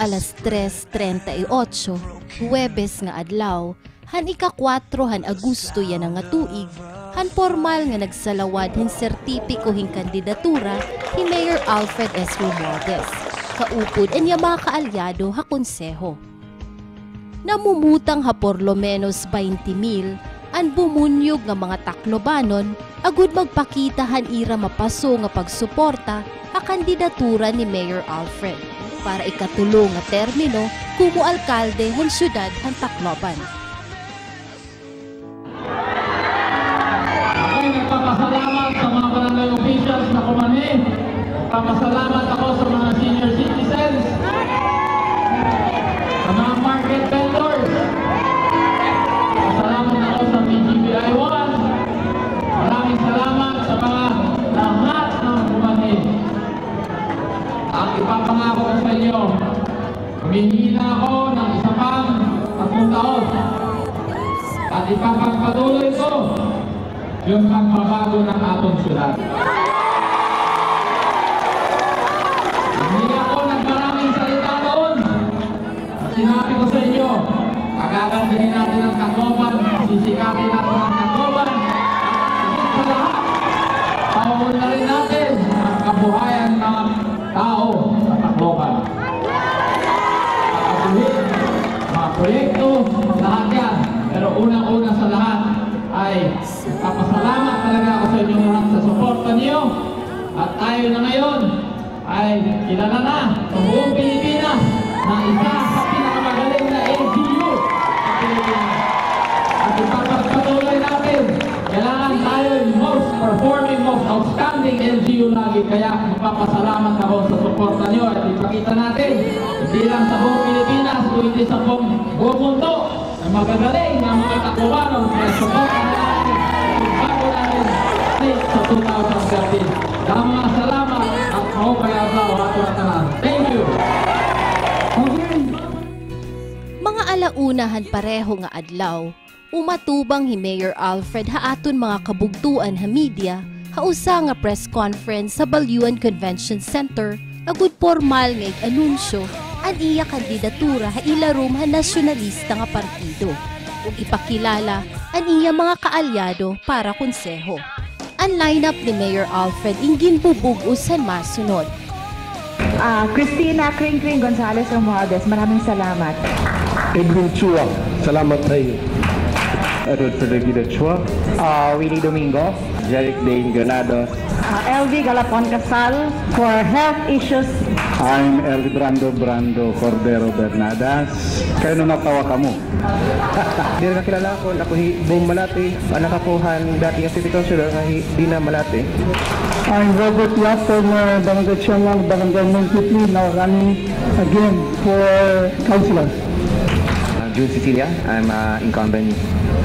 Alas 3:38, Huwebes nga adlaw, han ika-4 han Agosto yan ang tuig, han formal nga nagsalawad hin sertipiko hin kandidatura ni Mayor Alfred S. Romualdez, kaupod anya mga kaalyado ha konseho. Namumutang ha porlomenos 20,000 ang bumunyog nga mga Taclobanon, agud magpakita han ira mapaso nga pagsuporta ha kandidatura ni Mayor Alfred para ikatulong nga termino kumo alkalde ng siyudad ng Tacloban. Ako nagpapasalamat sa mga barangay officials na kumanin. Papasalamat ako sa mga senior citizens, sa mga market vendors. Pasalamat ako sa BGBI1. Maraming salamat sa mga lahat ng kumanin. Ang ipapangako ko sa inyo, humihina ako ng isa pang 3 taon. At ipapagpatuloy ko yung pagbabago ng atong syudad. Hindi ako nagmaraming salita doon. At sinabi ko sa inyo, pagagandahin natin ang Tacloban, sisikapin natin ang Tacloban, at sa lahat, pamupunta rin natin ang kabuhayan ng tao sa Tacloban. Pagpatuloy, mga proyekto, lahat yan. Pero unang-una sa lahat ay kapasalamat talaga ako sa inyong lahat sa suporta niyo. At tayo na ngayon ay kilala na sa buong Pilipinas na isa sa pinakamagaling na LGU sa Pilipinas. At ipapagpatuloy natin, kailangan tayo yung most performing, most outstanding LGU lagi. Kaya magpapasalamat ako sa suporta nyo at ipakita natin, hindi lang sa buong Pilipinas, kundi sa buong mundo, na magagaling ng mga Taclobano na suporta natin at bago natin sa 2013. Dama, salamat at ako kay Adlaw at Watanan. Thank you! Okay. Mga alaunahan pareho nga adlaw, umatubang hi Mayor Alfred haaton mga kabugtuan ha media hausa nga press conference sa Baliuan Convention Center agud formal nga anunsyo ang iya kandidatura ha ilarom ha nasyonalista nga partido ug ipakilala ang iya mga kaalyado para konseho. Ang lineup ni Mayor Alfred inggin bubug usan masunod. Cristina Kring Gonzales Romualdez, maraming salamat. Ebron Chua, salamat tayo. Arthur Pellegrino Chua, Willie Domingo, Jeric Dain Ganado, LV Galapon-Casal for health issues. I'm Elie Brando Cordero Bernadas. Kaya nung natawa ka mo? Hindi na nakilala ako, ako buong Malate. Anak akuhan, dati nga City Councilor, kahit di na Malate. I'm Robert Laster, barangay chairman, barangay municipality, now running again for councilor. June Cecilia, I'm incumbent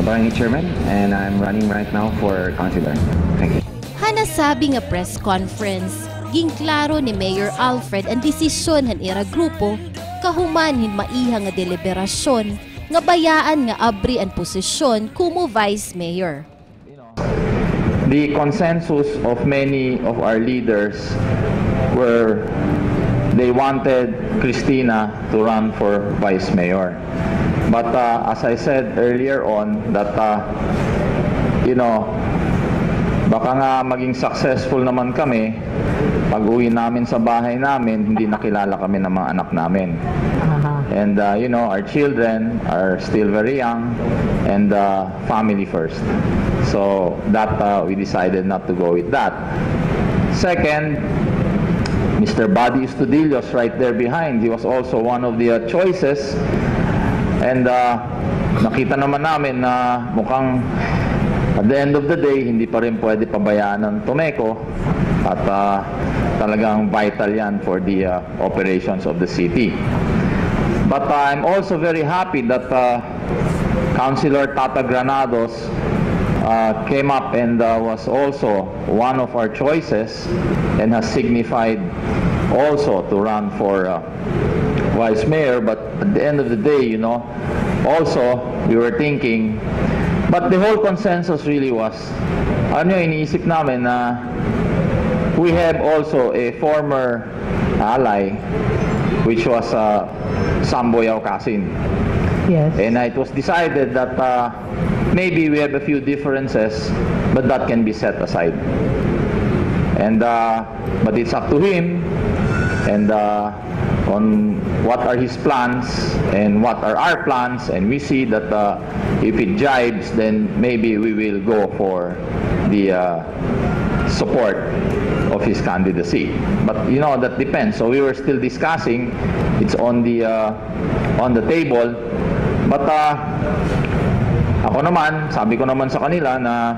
barangay chairman and I'm running right now for councilor. Thank you. Hanasabi nga press conference, ging klaro ni Mayor Alfred ang desisyon han ira grupo kahumanhin maiha nga deliberasyon nga bayaan nga abri ang posisyon kumo vice mayor. The consensus of many of our leaders were they wanted Cristina to run for vice mayor. But as I said earlier on, that baka nga maging successful naman kami Pag-uwi namin sa bahay namin, hindi nakilala kami ng mga anak namin. And you know, our children are still very young, and family first. So that we decided not to go with that. Second, Mr. Buddy Estudillos, right there behind, he was also one of the choices. And nakita naman namin na mukhang at the end of the day, hindi pa rin pwede pabayaan ng Tomeco. At talagang vital yan for the operations of the city. But I'm also very happy that Councilor Tata Granados came up and was also one of our choices and has signified also to run for Vice Mayor. But at the end of the day, you know, also we were thinking, but the whole consensus really was, ano yung iniisip namin na we have also a former ally, which was Samboyaokasin. Yes. And it was decided that maybe we have a few differences, but that can be set aside. And but it's up to him, and on what are his plans and what are our plans, and we see that if it jives, then maybe we will go for the support of his candidacy. But you know, that depends. So we were still discussing. It's on the table. But ako naman, sabi ko naman sa kanila na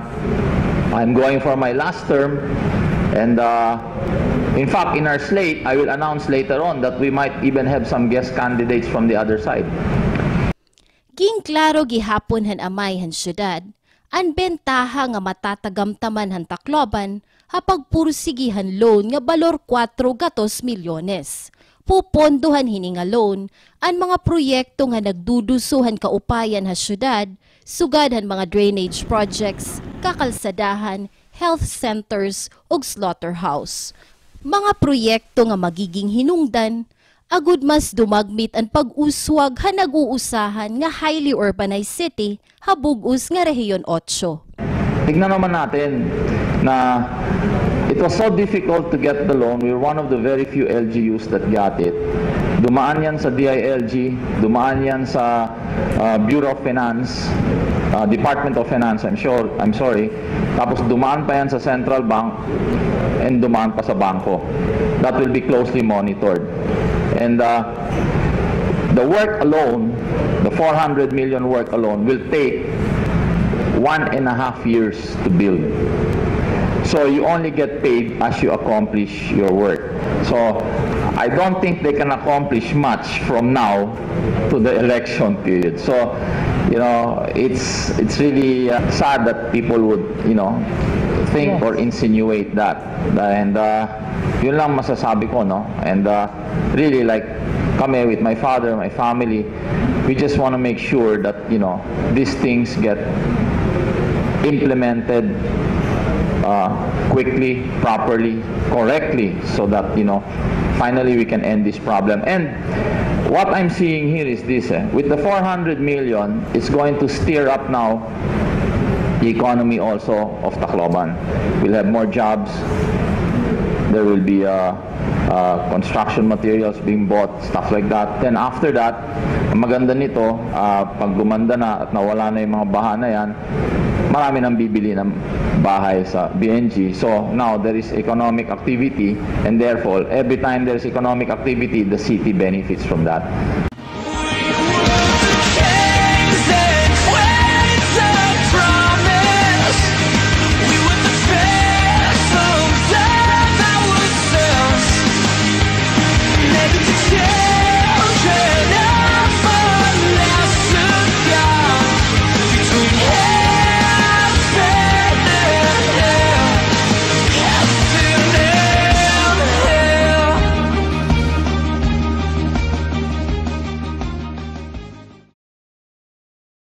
I'm going for my last term. And in fact, in our slate, I will announce later on that we might even have some guest candidates from the other side. King klaro gihapon han amay han syudad, ang bentaha nga matatagamtaman han Tacloban hapag pursigihan loan nga balor 4 milyones. Pupondohan hininga loan ang mga proyekto nga nagdudusuhan kaupayan ha syudad, sugad han mga drainage projects, kakalsadahan, health centers ug slaughterhouse. Mga proyekto nga magiging hinungdan, agud mas dumagmit ang pag-uswag ha nag-uusahan nga highly urbanized city habugos nga Rehiyon 8. Tignan naman natin na it was so difficult to get the loan. We were one of the very few LGUs that got it. Dumaan yan sa DILG, dumaan yan sa Bureau of Finance, Department of Finance, I'm sorry. Tapos dumaan pa yan sa Central Bank, and dumaan pa sa bangko. That will be closely monitored. And the work alone, the 400 million work alone, will take 1.5 years to build. So you only get paid as you accomplish your work. So I don't think they can accomplish much from now to the election period. So, you know, it's really sad that people would, you know, think, yes, or insinuate that. And yun lang masasabi ko, no? And really, like, kami with my father, my family, we just want to make sure that, you know, these things get implemented quickly, properly, correctly, so that, you know, finally we can end this problem. And what I'm seeing here is this, with the 400 million, it's going to stir up now the economy also of Tacloban. We'll have more jobs, there will be construction materials being bought, stuff like that. Then after that, ang maganda nito, pag gumanda na at nawala na yung mga baha na yan, marami nang bibili ng bahay sa BNG. So now there is economic activity, and therefore every time there is economic activity, the city benefits from that.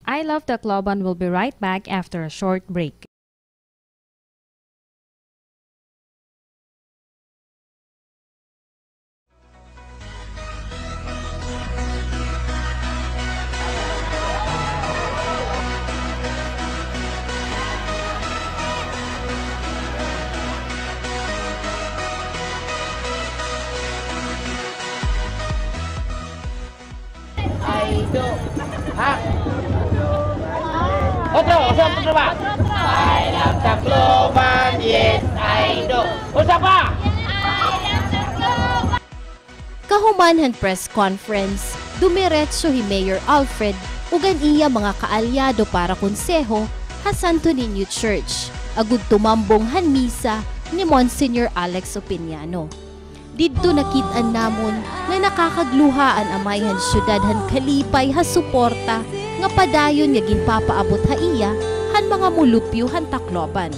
I Love Tacloban will be right back after a short break. Otro, otro ba? I love Tacloban, yes I do. Usa pa? Kahumanhan press conference, dumiretso hi Mayor Alfred ugan iya mga kaalyado para konseho ha Santo ni New Church, agud tumambong han misa ni Monsignor Alex Opiniano. Didto nakit-an namon nga nakakagluhaan amayhan syudad han kalipay ha suporta nga padayon nga ginpapaabot ha iya han mga mulupyo han Tacloban.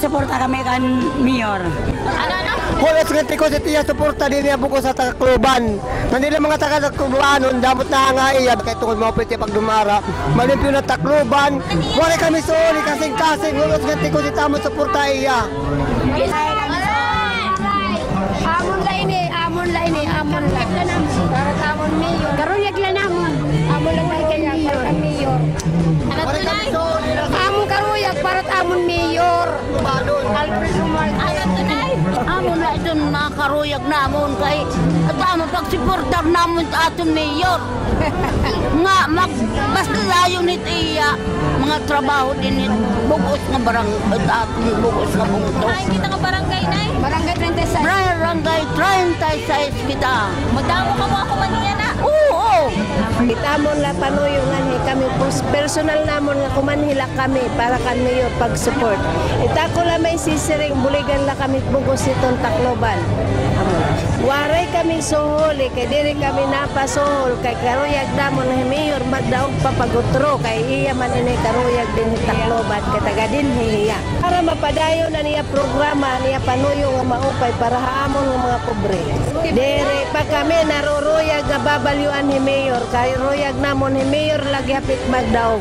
Suporta kami kan Mayor. Hola, sugete ko sa tiya suporta din niya buko sa Tacloban. Nandila mga taga Tacloban, dapat na nga iya kay tungod mo pwede pag dumara. Malimpyo na Tacloban. Wala kami suoli kasing-kasing. Hola, sugete ko sa tamo suporta iya. Amon la ini, amon la ini, amon la. Para sa amon Mayor. Karon yak la namon. Amon la kay Mayor. Amon karuyak para sa amon Mayor. Alfred Romualdez. Amon na itong nakaruyag namon kay at amon pagsiportar namon sa atong Mayor. Nga, basta layo nito iya, mga trabaho din nito. Bukos nga barangay at atong bukos nga bungtos. Ay, kita nga barangay na eh? Barangay 36. Barangay 36 kita. Magdamo ka mo ako maniya na? Oo! Itamon la panuyungan ni kami. Personal namon nga kumanhila kami para kan Mayor pag-support. Itako la may sisiring buligan la kami bugos itong Tacloban. Waray kami sohol kay diri kami napasohol kay karuyag namon ni Mayor magdaog papagutro kay iya man ini karuyag din ni Tacloban kay taga din niya. Para mapadayon na niya programa niya panuyong nga maupay para haamon ng mga pobre. Diri pa kami naruruyag nga babalyuan ni Mayor kay royag namon ni Mayor lagi hapit magdaog.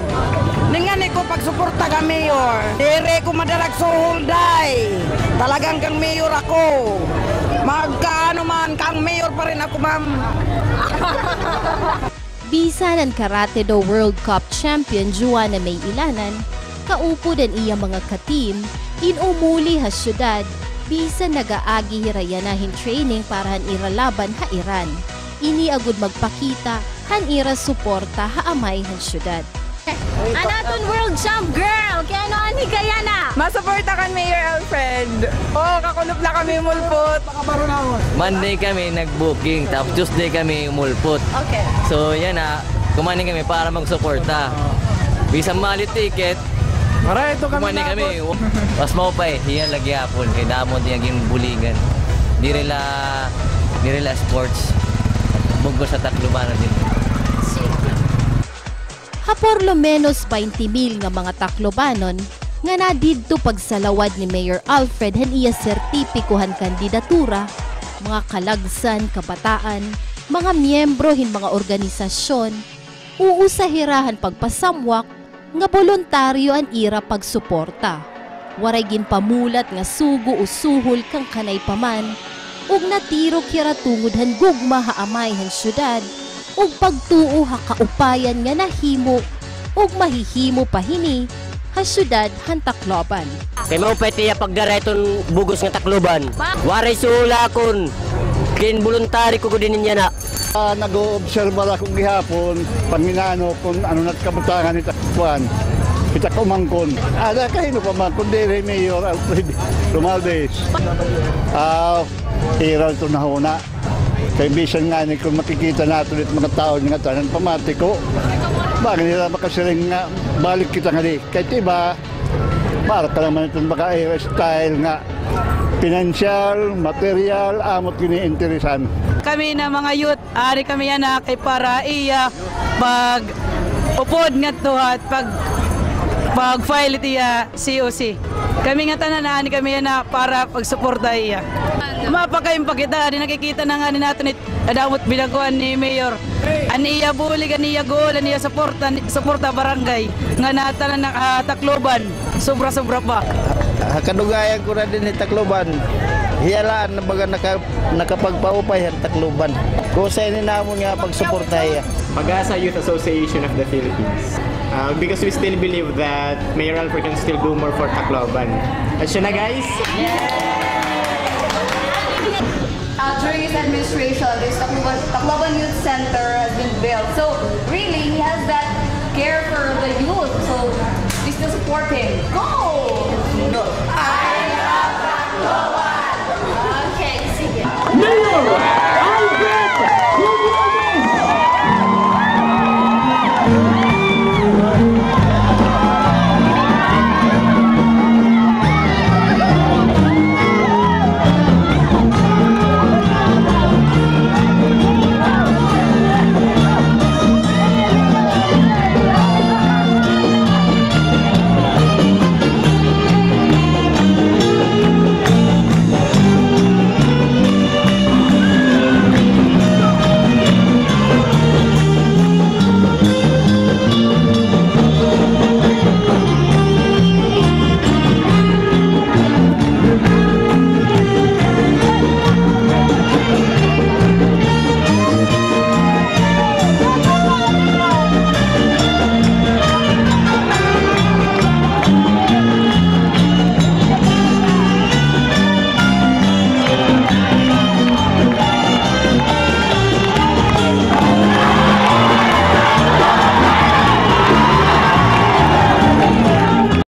Ningani ko pagsuporta ka Mayor. Diri ko madarag sohol day. Talagang kang Mayor ako. Magkaano man kang Mayor pa rin ako, ma'am. Bisan ang Karate Do World Cup champion Juan de Mayo Ilanan, kaupo din iya mga ka-team, inumuli ha syudad, bisan nagaagi hirayanahin training para han iralaban ha Iran. Iniagod magpakita, han ira suporta ha amay han syudad. Anaton World Champ Girl, kaya ano ni Gayana? Masuporta kan Mayor Alfred. Oo, kakulop na kami mulpot. Monday kami nag-booking, tapos Tuesday kami mulpot. Okay. So yan na, kumanin kami para magsuporta. Bisang malit ticket, kumanin kami. Mas maupay, yan lagyapon, kay damon yung buligan. Di rila sports, bunggo sa Tacloban din. Porlo menos 20,000 nga mga Taclobanon nga nadidto pagsalawad ni Mayor Alfred han iya sertipikuhan kandidatura, mga kalagsan, kabataan, mga miyembro hin mga organisasyon, uusahirahan pagpasamwak nga boluntaryo an ira pagsuporta. Waray ginpamulat nga sugo o suhol kang kanay paman, ug natiro kira tungod han gugma haamay han syudad. Ug pagtuo ha kaupayan nga nahimo ug mahihimo pa hini ha syudad han Tacloban. Kay maupay tiya pagdareton bugos nga Tacloban. Waray sulakon kin voluntary ko din niya na. Nag-oobserba akong gihapon paminano kun ano nat kabutangan ni Tacloban. Kita ko mangkon. Ada kay no pa man kun dere Mayor Alfred Romualdez. Ira to na huna. Kaya bisan nga kung makikita natin at mga tao nga tanan pamatiko, baga nila makasiring nga balik kita nga di. Kahit iba, para ka naman itong baka style nga financial, material, amot kini-interesan. Kami na mga youth, ari kami yan na kay para iya pag upod nga to at pag-file iti COC. Kami nga tananahan ni kami na para pagsuporta iya. Mapakayong pakita, di nakikita na nga ni natin adamot binaguan ni Mayor. Aniya bulig, aniya goal, aniya suporta barangay nga natanan ng Tacloban, sobra-sobra pa. Kadugayan ko na din ni Tacloban. Hiyalaan na baga nakapagpaupay ang Tacloban. Kusay ni namon nga pagsuporta iya. Pag-asa Youth Association of the Philippines. Because we still believe that Mayor Alfred can still do more for Tacloban. That's yun na, guys! During his administration, this Tacloban Youth Center